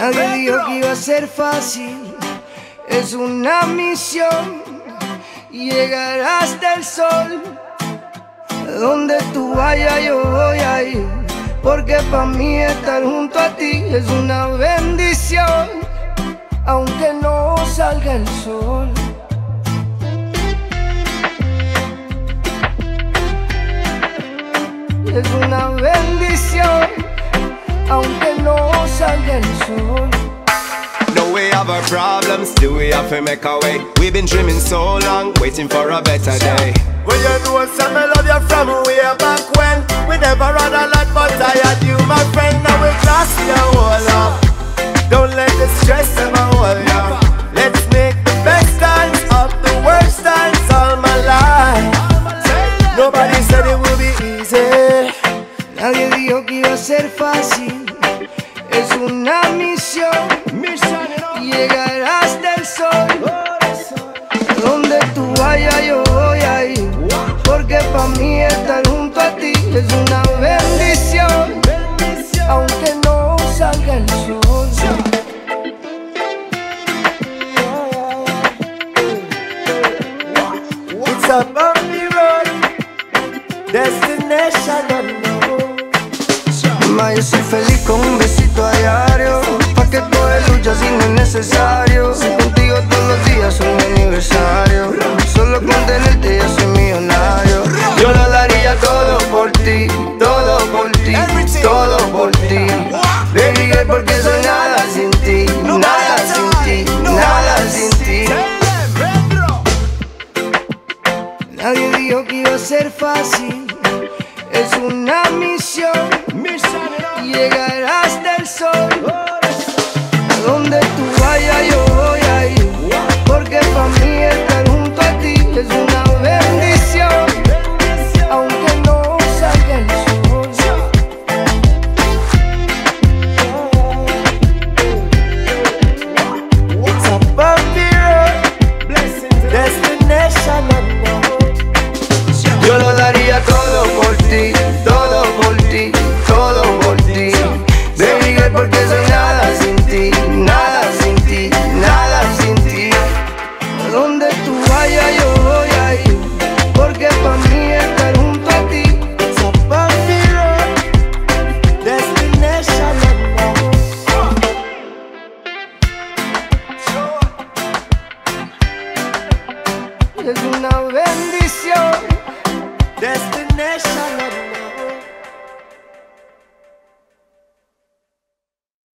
Nadie dijo que iba a ser fácil. Es una misión. Llegar hasta el sol. Donde tú vayas yo voy a ir. Porque para mí estar junto a ti es una bendición. Aunque no salga el sol. Es una bendición, aunque no salga el sol. No we have our problems, do we have to make our way? We've been dreaming so long, waiting for a better day. Well you know some love you from way back when. We never had a lot but I had you my friend. Now we trust you all up. Don't let the stress ever hold you. Let's make the best times of the worst times all my life. Nobody said it would be easy. Nadie dijo que iba a ser fácil. Es una misión. Llegar hasta el sol. Donde tú vayas yo voy a ir. Porque para mí estar junto a ti es una bendición. Aunque no salga el sol. It's a bumpy road. Destination Unknown. Ma, yo soy feliz con un besito a diario. Pa' que todo es lucha si no es necesario. Contigo todos los días son mi aniversario. Solo con tenerte ya soy millonario. Yo lo daría todo por ti, todo por ti, todo por ti. Baby girl, porque